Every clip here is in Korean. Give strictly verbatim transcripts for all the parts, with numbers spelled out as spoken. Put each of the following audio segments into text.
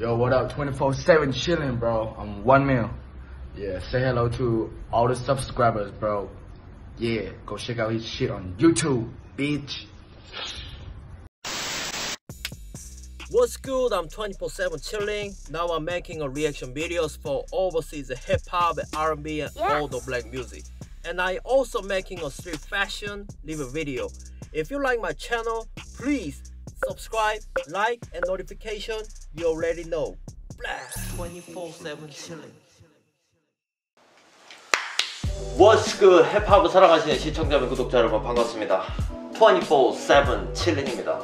Yo, what up, twenty-four seven chillin, bro. I'm one mill. Yeah, say hello to all the subscribers, bro. Yeah, go check out his shit on YouTube, bitch. What's good? I'm twenty-four seven chillin. Now I'm making a reaction videos for overseas hip-hop, R and B, and all the black music. And I also making a street fashion live video. If you like my channel, please subscribe, like, and notification. You already know. twenty-four seven chillin. What's good? 힙합을 사랑하시는 시청자분, 구독자 여러분 반갑습니다. twenty-four seven chillin입니다.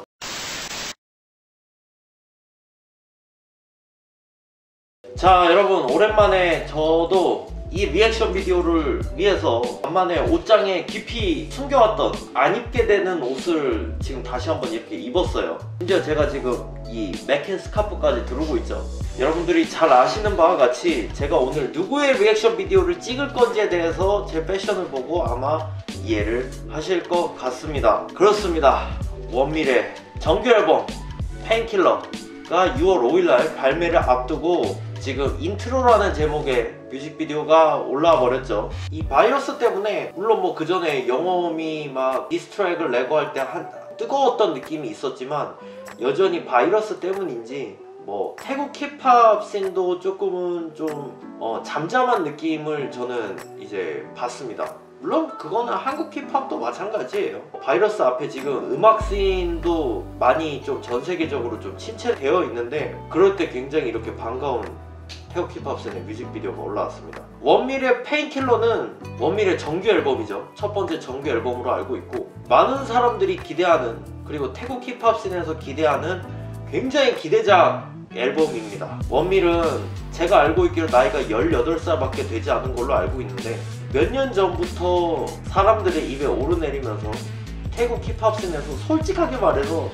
자, 여러분, 오랜만에 저도 이 리액션 비디오를 위해서 간만에 옷장에 깊이 숨겨왔던 안 입게 되는 옷을 지금 다시 한번 이렇게 입었어요. 심지어 제가 지금 이 맥힌 스카프까지 두르고 있죠. 여러분들이 잘 아시는 바와 같이 제가 오늘 누구의 리액션 비디오를 찍을 건지에 대해서 제 패션을 보고 아마 이해를 하실 것 같습니다. 그렇습니다. 원미래 정규앨범 페인킬러가 유월 오일날 발매를 앞두고 지금 인트로라는 제목의 뮤직비디오가 올라와 버렸죠. 이 바이러스 때문에 물론 뭐 그전에 영어음이 막 디스트랙을 내고 할 때 한 뜨거웠던 느낌이 있었지만 여전히 바이러스 때문인지 뭐 태국 힙합 씬도 조금은 좀 어 잠잠한 느낌을 저는 이제 봤습니다. 물론 그거는 한국 힙합도 마찬가지예요. 바이러스 앞에 지금 음악 씬도 많이 좀 전 세계적으로 좀 침체되어 있는데 그럴 때 굉장히 이렇게 반가운 태국 힙합씬의 뮤직비디오가 올라왔습니다. 원미래 페인킬러는 원미래 정규 앨범이죠. 첫 번째 정규 앨범으로 알고 있고 많은 사람들이 기대하는, 그리고 태국 힙합씬에서 기대하는 굉장히 기대작 앨범입니다. 원밀은 제가 알고 있기로 나이가 열여덟 살밖에 되지 않은 걸로 알고 있는데 몇 년 전부터 사람들의 입에 오르내리면서 태국 힙합씬에서 솔직하게 말해서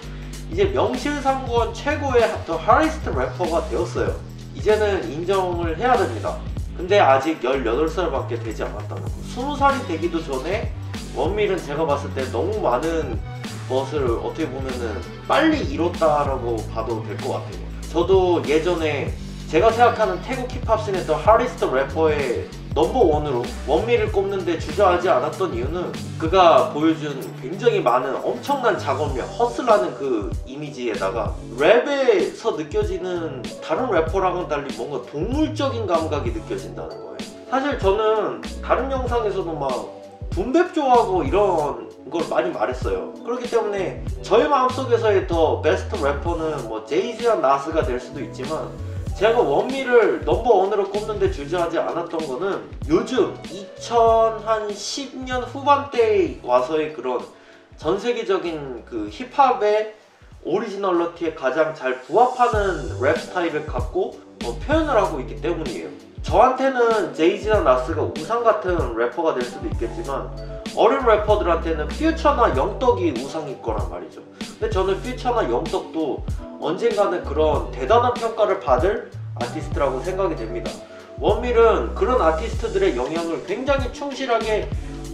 이제 명실상부한 최고의 더 하이스트 래퍼가 되었어요. 이제는 인정을 해야 됩니다. 근데 아직 열여덟 살밖에 되지 않았다는 거. 스무 살이 되기도 전에 원밀은 제가 봤을 때 너무 많은 것을 어떻게 보면은 빨리 이뤘다라고 봐도 될 것 같아요. 저도 예전에 제가 생각하는 태국 힙합씬에서 하리스트 래퍼의 넘버원으로 원미를 꼽는데 주저하지 않았던 이유는 그가 보여준 굉장히 많은 엄청난 작업력, 허슬하는 그 이미지에다가 랩에서 느껴지는 다른 래퍼랑은 달리 뭔가 동물적인 감각이 느껴진다는 거예요. 사실 저는 다른 영상에서도 막 붐백 좋아하고 이런 걸 많이 말했어요. 그렇기 때문에 저의 마음속에서의 더 베스트 래퍼는 뭐 제이지나 나스가 될 수도 있지만 제가 원미를 넘버원으로 꼽는데 주저하지 않았던 거는 요즘 이천십 년 후반대에 와서의 그런 전세계적인 그 힙합의 오리지널러티에 가장 잘 부합하는 랩 스타일을 갖고 어, 표현을 하고 있기 때문이에요. 저한테는 제이지나 나스가 우상 같은 래퍼가 될 수도 있겠지만 어린 래퍼들한테는 퓨처나 영떡이 우상일 거란 말이죠. 근데 저는 퓨처나 영떡도 언젠가는 그런 대단한 평가를 받을 아티스트라고 생각이 됩니다. 원밀은 그런 아티스트들의 영향을 굉장히 충실하게,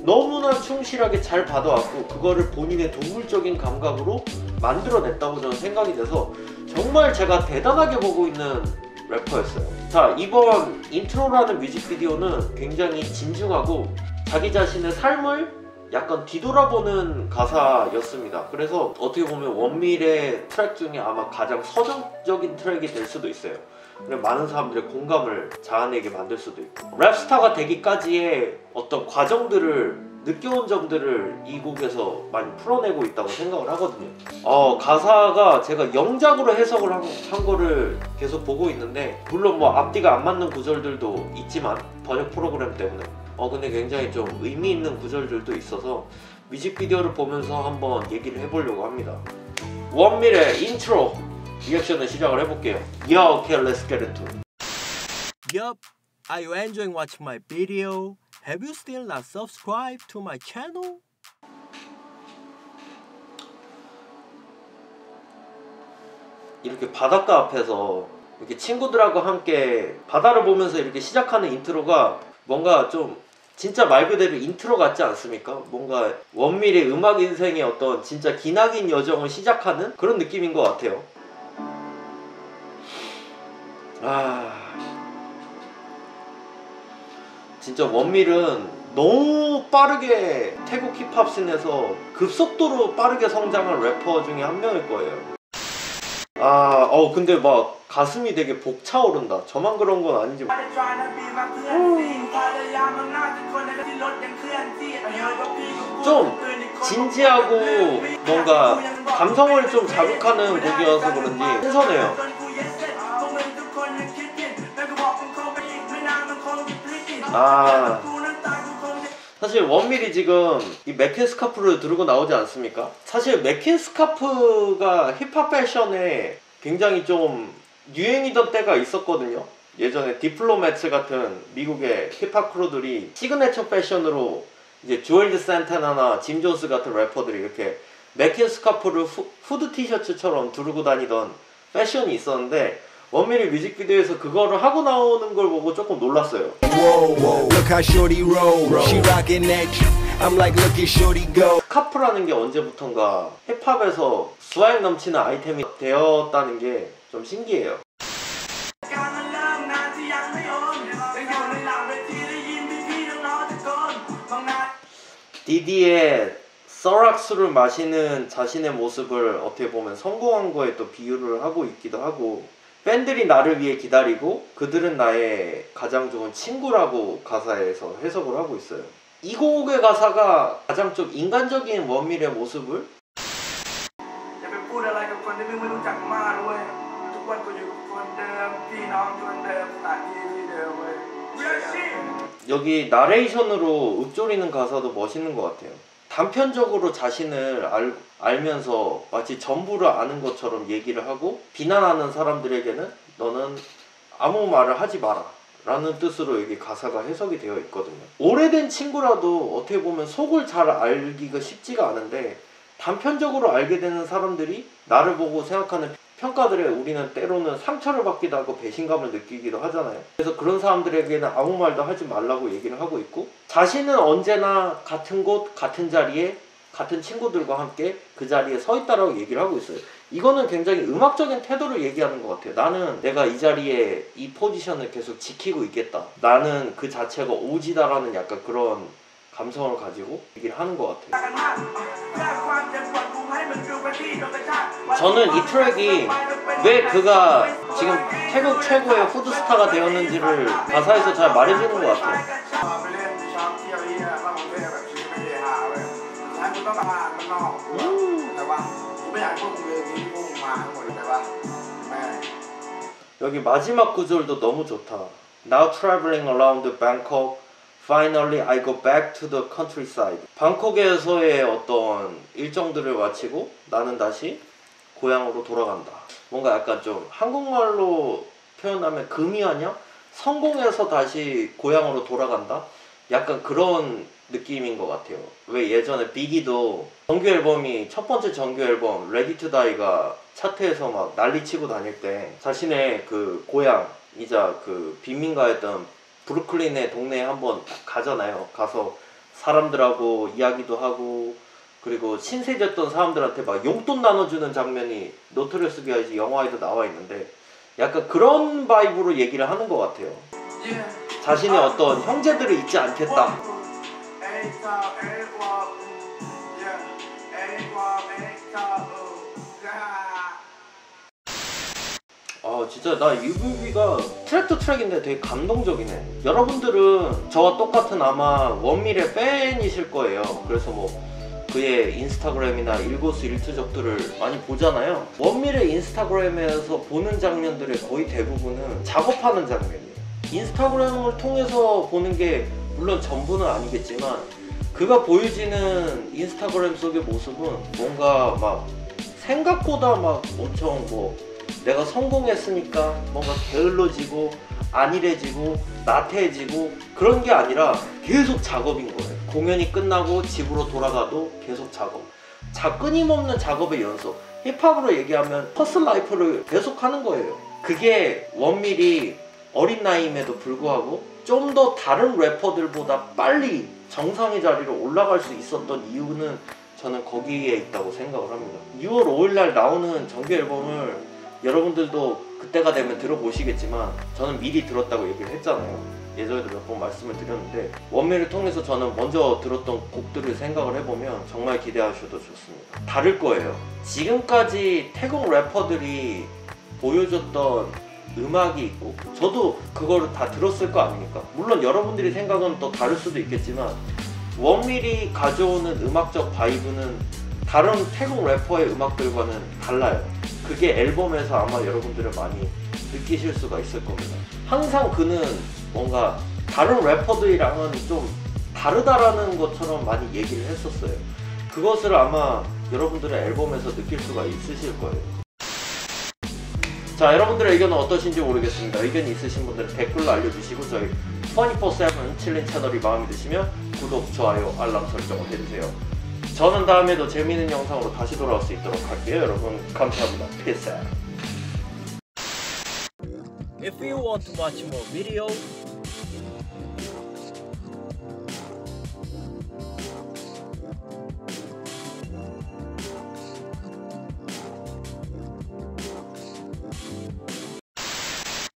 너무나 충실하게 잘 받아왔고 그거를 본인의 동물적인 감각으로 만들어냈다고 저는 생각이 돼서 정말 제가 대단하게 보고 있는 래퍼였어요. 자, 이번 인트로라는 뮤직비디오는 굉장히 진중하고 자기 자신의 삶을 약간 뒤돌아보는 가사였습니다. 그래서 어떻게 보면 원밀의 트랙 중에 아마 가장 서정적인 트랙이 될 수도 있어요. 그래서 많은 사람들의 공감을 자아내게 만들 수도 있고 랩스타가 되기까지의 어떤 과정들을, 느껴온 점들을 이 곡에서 많이 풀어내고 있다고 생각을 하거든요. 어, 가사가 제가 영작으로 해석을 한, 한 거를 계속 보고 있는데 물론 뭐 앞뒤가 안 맞는 구절들도 있지만 번역 프로그램 때문에 어 근데 굉장히 좀 의미 있는 구절들도 있어서 뮤직비디오를 보면서 한번 얘기를 해보려고 합니다. 원미래 인트로 리액션을 시작을 해볼게요. Yeah, okay, let's get into it. Yup, are you enjoying watching my video? Have you still not subscribed to my channel? 이렇게 바닷가 앞에서 이렇게 친구들하고 함께 바다를 보면서 이렇게 시작하는 인트로가 뭔가 좀 진짜 말 그대로 인트로 같지 않습니까? 뭔가 원밀의 음악 인생의 어떤 진짜 기나긴 여정을 시작하는 그런 느낌인 것 같아요. 아, 진짜 원밀은 너무 빠르게 태국 힙합 씬에서 급속도로 빠르게 성장한 래퍼 중에 한 명일 거예요. 아, 어 근데 막 가슴이 되게 벅차오른다. 저만 그런 건 아닌지. 좀 진지하고 뭔가 감성을 좀 자극하는 곡이어서 그런지 신선해요. 아, 사실 원밀이 지금 이 맥힌 스카프를 두르고 나오지 않습니까? 사실 맥힌 스카프가 힙합 패션에 굉장히 좀 유행이던 때가 있었거든요. 예전에 디플로매츠 같은 미국의 힙합 크루들이 시그네처 패션으로 이제 조엘 산타나나 짐 존스 같은 래퍼들이 이렇게 맥힌 스카프를 후, 후드 티셔츠처럼 두르고 다니던 패션이 있었는데, 원미래 뮤직비디오에서 그거를 하고 나오는 걸 보고 조금 놀랐어요. 스카프라는 게 언제부턴가 힙합에서 스웩 넘치는 아이템이 되었다는 게 좀 신기해요. 디디의 써락수를 마시는 자신의 모습을 어떻게 보면 성공한 거에 또 비유를 하고 있기도 하고, 팬들이 나를 위해 기다리고 그들은 나의 가장 좋은 친구라고 가사에서 해석을 하고 있어요. 이 곡의 가사가 가장 좀 인간적인 원밀의 모습을 여기 나레이션으로 읊조리는 가사도 멋있는 것 같아요. 단편적으로 자신을 알, 알면서 마치 전부를 아는 것처럼 얘기를 하고, 비난하는 사람들에게는 너는 아무 말을 하지 마라 라는 뜻으로 여기 가사가 해석이 되어 있거든요. 오래된 친구라도 어떻게 보면 속을 잘 알기가 쉽지가 않은데, 단편적으로 알게 되는 사람들이 나를 보고 생각하는 평가들에 우리는 때로는 상처를 받기도 하고 배신감을 느끼기도 하잖아요. 그래서 그런 사람들에게는 아무 말도 하지 말라고 얘기를 하고 있고, 자신은 언제나 같은 곳, 같은 자리에, 같은 친구들과 함께 그 자리에 서 있다라고 얘기를 하고 있어요. 이거는 굉장히 음악적인 태도를 얘기하는 것 같아요. 나는 내가 이 자리에 이 포지션을 계속 지키고 있겠다. 나는 그 자체가 오지다라는 약간 그런 감성을 가지고 얘기를 하는 것 같아요. 저는 이 트랙이 왜 그가 지금 태국 최고의 후드스타가 되었는지를 가사에서 잘 말해주는 것 같아요. 여기 마지막 구절도 너무 좋다. Now traveling around Bangkok, finally I go back to the countryside. 방콕에서의 어떤 일정들을 마치고 나는 다시 고향으로 돌아간다. 뭔가 약간 좀 한국말로 표현하면 금이하냐? 성공해서 다시 고향으로 돌아간다? 약간 그런 느낌인 것 같아요. 왜 예전에 비기도 정규 앨범이 첫 번째 정규 앨범 레디 투 다이가 차트에서 막 난리치고 다닐 때 자신의 그 고향이자 그 빈민가였던 브루클린의 동네에 한번 가잖아요. 가서 사람들하고 이야기도 하고, 그리고 신세졌던 사람들한테 막 용돈 나눠주는 장면이 노트를 쓰게 하지 영화에도 나와 있는데, 약간 그런 바이브로 얘기를 하는 것 같아요. 자신의 어떤 형제들을 잊지 않겠다. 아, 진짜 나 이 뮤비가 트랙도 트랙인데 되게 감동적이네. 여러분들은 저와 똑같은 아마 원미래 팬이실 거예요. 그래서 뭐 그의 인스타그램이나 일거수일투족들을 많이 보잖아요. 원미래 인스타그램에서 보는 장면들의 거의 대부분은 작업하는 장면이에요. 인스타그램을 통해서 보는 게 물론 전부는 아니겠지만, 그가 보여지는 인스타그램 속의 모습은 뭔가 막 생각보다 막 엄청 뭐 내가 성공했으니까 뭔가 게을러지고 안일해지고 나태해지고 그런 게 아니라 계속 작업인 거예요. 공연이 끝나고 집으로 돌아가도 계속 작업, 자, 끊임없는 작업의 연속. 힙합으로 얘기하면 허슬 라이프를 계속 하는 거예요. 그게 원밀이 어린 나이임에도 불구하고 좀 더 다른 래퍼들보다 빨리 정상의 자리로 올라갈 수 있었던 이유는 저는 거기에 있다고 생각을 합니다. 유월 오일 날 나오는 정규 앨범을 여러분들도 그때가 되면 들어보시겠지만 저는 미리 들었다고 얘기를 했잖아요. 예전에도 몇 번 말씀을 드렸는데 원미를 통해서 저는 먼저 들었던 곡들을 생각을 해보면 정말 기대하셔도 좋습니다. 다를 거예요. 지금까지 태국 래퍼들이 보여줬던 음악이 있고 저도 그거를 다 들었을 거 아닙니까? 물론 여러분들이 생각은 또 다를 수도 있겠지만 원미이 가져오는 음악적 바이브는 다른 태국 래퍼의 음악들과는 달라요. 그게 앨범에서 아마 여러분들을 많이 느끼실 수가 있을 겁니다. 항상 그는 뭔가 다른 래퍼들이랑은 좀 다르다라는 것처럼 많이 얘기를 했었어요. 그것을 아마 여러분들의 앨범에서 느낄 수가 있으실 거예요. 자, 여러분들의 의견은 어떠신지 모르겠습니다. 의견이 있으신 분들은 댓글로 알려주시고 저희 이십사 칠 칠린 채널이 마음에 드시면 구독, 좋아요, 알람 설정을 해주세요. 저는 다음에도 재미있는 영상으로 다시 돌아올 수 있도록 할게요. 여러분 감사합니다. Peace out. If you want to watch more videos,